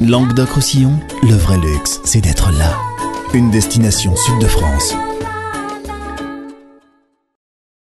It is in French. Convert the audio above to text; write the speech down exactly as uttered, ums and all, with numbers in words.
Languedoc-Roussillon, le vrai luxe, c'est d'être là. Une destination sud de France.